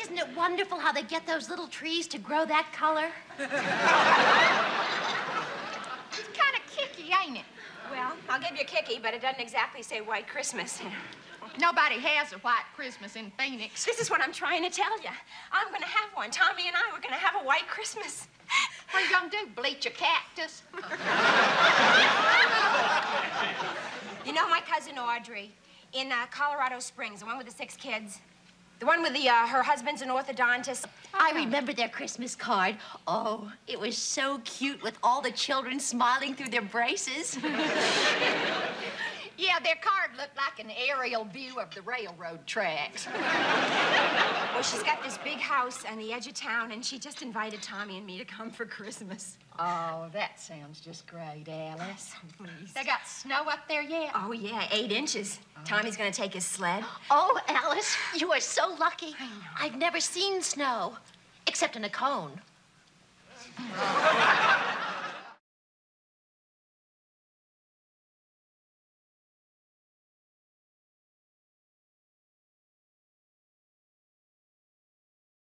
Isn't it wonderful how they get those little trees to grow that color? It's kind of kicky, ain't it? Well, I'll give you kicky, but it doesn't exactly say White Christmas. Nobody has a White Christmas in Phoenix. This is what I'm trying to tell you. I'm going to have one. Tommy and I, we're going to have a White Christmas. What are you going to do, bleach a cactus? You know my cousin Audrey in Colorado Springs, the one with the 6 kids? The one with the, her husband's an orthodontist. I remember their Christmas card. Oh, it was so cute with all the children smiling through their braces. Yeah, their card looked like an aerial view of the railroad tracks. Well, she's got this big house on the edge of town, and she just invited Tommy and me to come for Christmas. Oh, that sounds just great, Alice. Oh, please. They got snow up there yet? Oh, yeah, 8 inches. Oh. Tommy's going to take his sled. Oh, Alice, you are so lucky. I know. I've never seen snow, except in a cone.